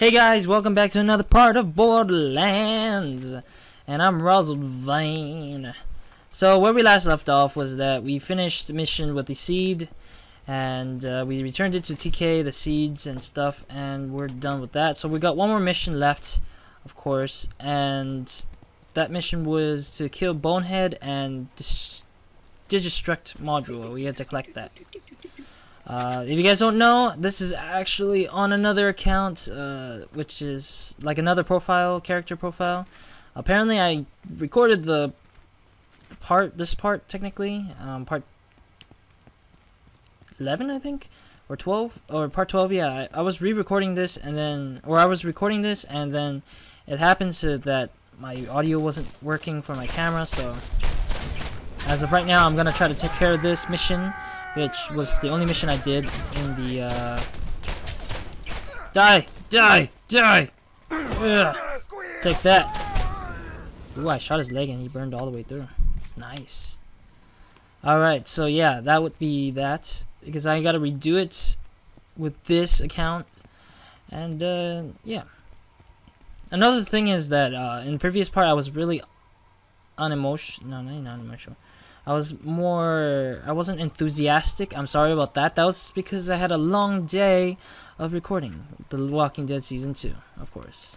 Hey guys, welcome back to another part of Borderlands, and I'm Rosalvane Vane. So where we last left off was that we finished the mission with the seed, and we returned it to TK, the seeds and stuff, and we're done with that. So we got one more mission left, of course, and that mission was to kill Bonehead and Digistruct module. We had to collect that. If you guys don't know, this is actually on another account, which is like another profile, character profile. Apparently I recorded this part technically, part 11 I think, or 12, or part 12, yeah. I was re-recording this and then, or I was recording this and then it happens that my audio wasn't working for my camera, so as of right now I'm gonna try to take care of this mission, which was the only mission I did in the, Die! Ugh. Take that! Ooh, I shot his leg and he burned all the way through. Nice. Alright, so yeah, that would be that. Because I gotta redo it with this account. And, yeah. Another thing is that, in the previous part I was really unemotional. No, not unemotional. I wasn't enthusiastic. I'm sorry about that. That was because I had a long day of recording The Walking Dead Season 2, of course.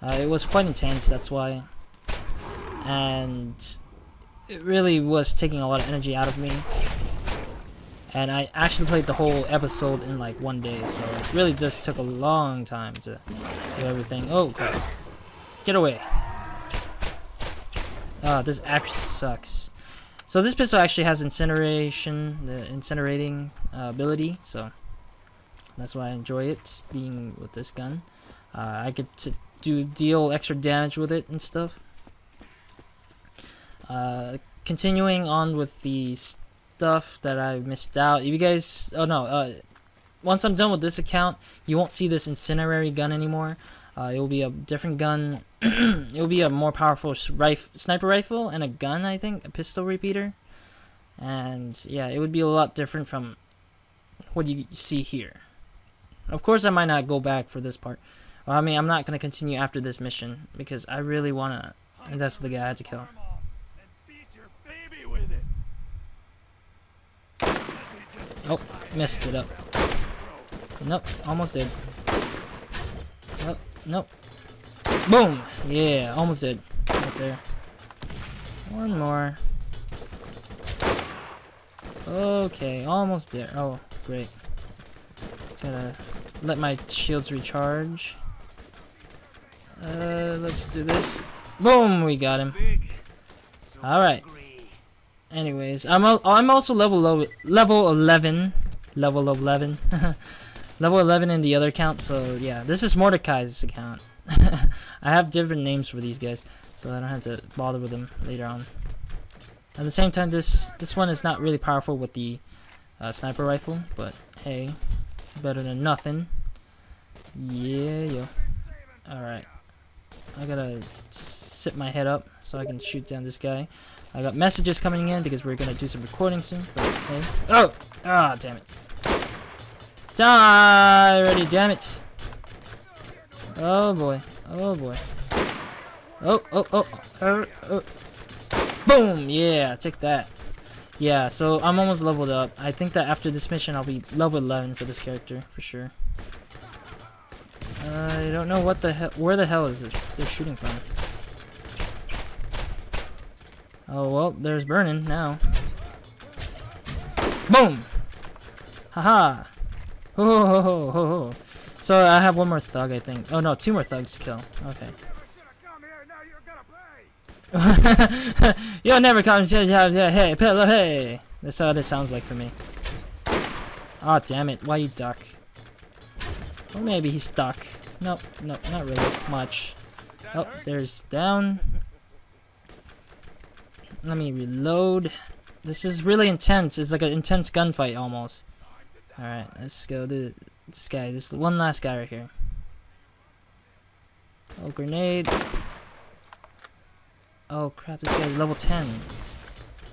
It was quite intense, that's why. And it really was taking a lot of energy out of me. And I actually played the whole episode in like one day, so it really just took a long time to do everything. Oh, crap. Get away. This axe sucks. So this pistol actually has incineration, the incinerating ability, so that's why I enjoy it being with this gun. I get to deal extra damage with it and stuff. Continuing on with the stuff that I missed out. If you guys, once I'm done with this account, you won't see this incendiary gun anymore. It will be a different gun. It will be a more powerful sniper rifle and a gun, I think, a pistol repeater. And yeah, it would be a lot different from what you see here. Of course, I might not go back for this part. Well, I mean, I'm not going to continue after this mission because I really want to. And that's the guy I had to kill. Oh, messed it up. Nope, almost dead. Nope, nope. Boom! Yeah, almost dead. Right there. One more. Okay, almost there. Oh, great. Gotta let my shields recharge. Let's do this. Boom! We got him. Alright. Anyways, I'm also level 11. Level 11 in the other account, so yeah. This is Mordecai's account. I have different names for these guys, so I don't have to bother with them later on. At the same time, this one is not really powerful with the sniper rifle, but hey, better than nothing. Yeah, yo. Alright. I gotta sit my head up so I can shoot down this guy. I got messages coming in because we're gonna do some recording soon, but hey. Oh! Ah, damn it. Die already, damn it. Oh boy, oh boy. Oh. Boom! Yeah, take that. Yeah, so I'm almost leveled up. I think that after this mission I'll be level 11 for this character, for sure. I don't know what the hell, where the hell is this they're shooting from. Oh well, there's burning now. Boom! Haha! Ho ho ho ho ho! So I have one more thug, I think. Oh no, two more thugs to kill. Okay. You'll never come. Hey, pillow, hey. That's what it sounds like for me. Ah, oh, damn it! Why you duck? Or maybe he's stuck. Nope, nope, not really much. Oh, there's down. Let me reload. This is really intense. It's like an intense gunfight almost. Alright, let's go to this guy. This one last guy right here. Oh, grenade. Oh, crap. This guy's level 10.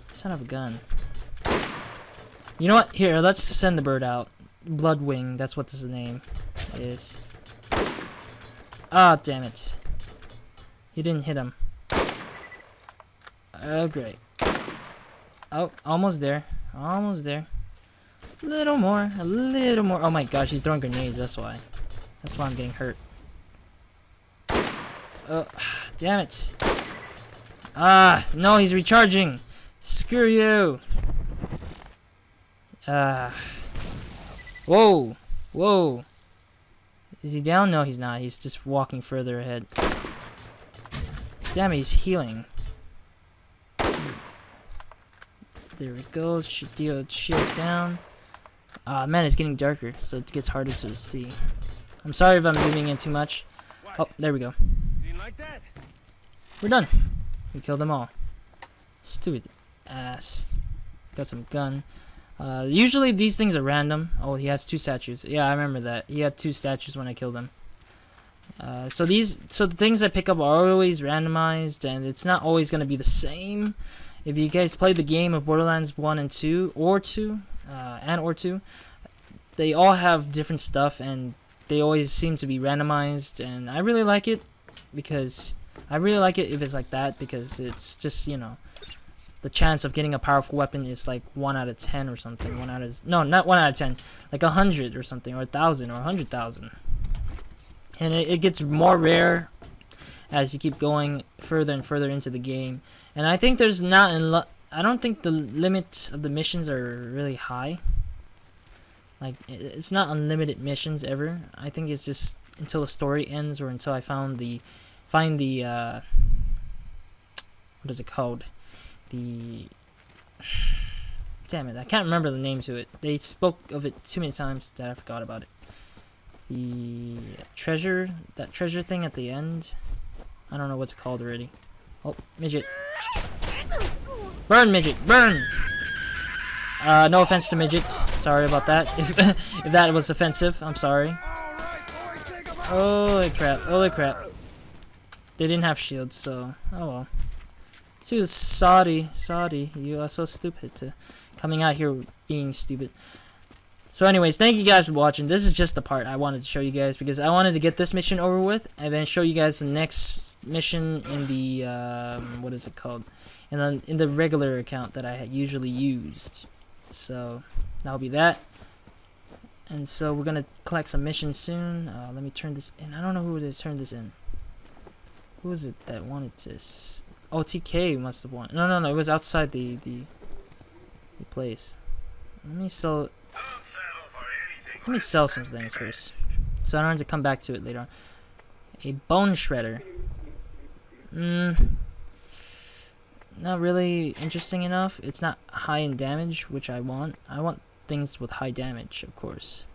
Son of a gun. You know what? Here, let's send the bird out. Bloodwing. That's what this name is. Ah, oh, damn it. He didn't hit him. Oh, great. Oh, almost there. Almost there. A little more. A little more. Oh my gosh, he's throwing grenades. That's why. That's why I'm getting hurt. Oh, damn it. Ah, no, he's recharging. Screw you. Whoa. Whoa. Is he down? No, he's not. He's just walking further ahead. Damn, he's healing. There we go. Deal shields down. Man, it's getting darker, so it gets harder to see. I'm sorry if I'm zooming in too much. Oh, there we go. We're done. We killed them all. Stupid ass. Got some gun. Usually these things are random. Oh, he has two statues. Yeah, I remember that. He had two statues when I killed him. So the things I pick up are always randomized, and it's not always going to be the same. If you guys played the game of Borderlands 1 and 2, or 2, they all have different stuff, and they always seem to be randomized, and I really like it, because I really like it if it's like that, because it's just, you know, the chance of getting a powerful weapon is like 1 out of 10 or something. 1 out of... No, not 1 out of 10. Like 100 or something, or 1,000, or 100,000. And it gets more rare as you keep going further and further into the game. And I think there's not... I don't think the limits of the missions are really high. Like, it's not unlimited missions ever. I think it's just until the story ends, or until I find the what is it called? The... Damn it, I can't remember the name to it. They spoke of it too many times that I forgot about it. The treasure, that treasure thing at the end. I don't know what's it's called already. Oh, midget. Burn, midget, burn! No offense to midgets. Sorry about that. If that was offensive, I'm sorry. Holy crap, holy crap. They didn't have shields, so... Oh well. Too Saudi, you are so stupid to coming out here being stupid. So anyways, thank you guys for watching. This is just the part I wanted to show you guys, because I wanted to get this mission over with and then show you guys the next mission in the what is it called? And then in the regular account that I had usually used. So that'll be that. And so we're gonna collect some missions soon. Let me turn this in. I don't know who it is. Turn this in. Who is it that wanted this? Oh, TK must have won. No, it was outside the place. Let me sell. Let me sell some things first, so I don't have to come back to it later on. A bone shredder. Not really interesting enough. It's not high in damage, which I want. I want things with high damage, of course.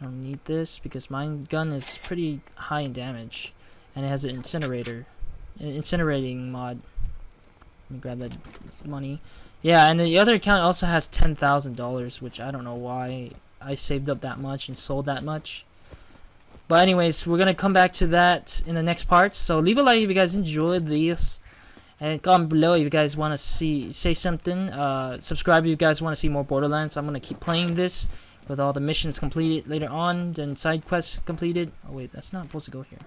I don't need this because my gun is pretty high in damage, and it has an incinerator. Incinerating mod. Let me grab that money. Yeah, and the other account also has $10,000, which I don't know why I saved up that much and sold that much. But anyways, we're gonna come back to that in the next part. So leave a like if you guys enjoyed this, and comment below if you guys want to say something. Subscribe if you guys want to see more Borderlands. I'm gonna keep playing this with all the missions completed later on, and side quests completed. Oh wait, that's not supposed to go here.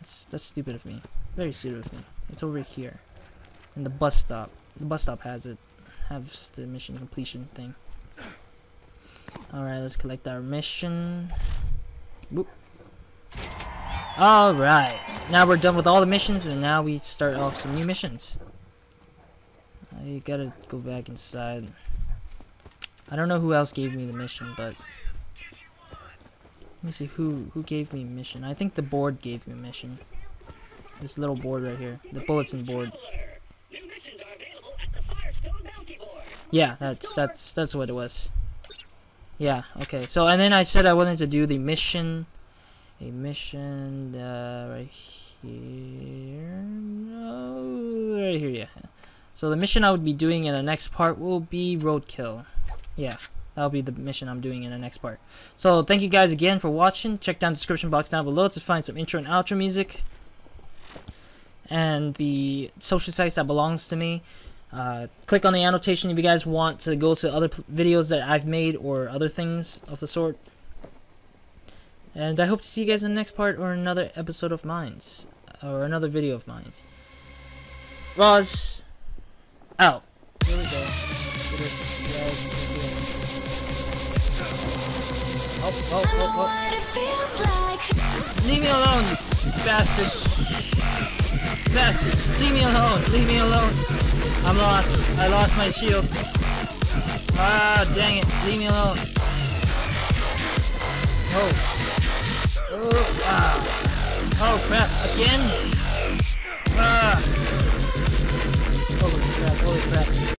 That's stupid of me. Very stupid of me. It's over here, in the bus stop. The bus stop has it. Has the mission completion thing. Alright, let's collect our mission. Boop. Alright, now we're done with all the missions, and now we start off some new missions. I gotta go back inside. I don't know who else gave me the mission, but... Let me see who gave me a mission. I think the board gave me a mission. This little board right here. The bulletin board. Yeah, that's what it was. Yeah, okay. So, and then I said I wanted to do the mission. A mission right here. No, right here, yeah. So the mission I would be doing in the next part will be Roadkill. Yeah. That'll be the mission I'm doing in the next part. So thank you guys again for watching. Check down the description box down below to find some intro and outro music, and the social sites that belongs to me. Click on the annotation if you guys want to go to other videos that I've made, or other things of the sort. And I hope to see you guys in the next part or another episode of Mines. Or another video of Mines. Roz out. Here we go. Oh. Leave me alone, bastards. Bastards, leave me alone, leave me alone. I'm lost, I lost my shield. Ah, dang it, leave me alone. Oh. Oh, ah. Oh crap, again? Ah. Holy crap, holy crap.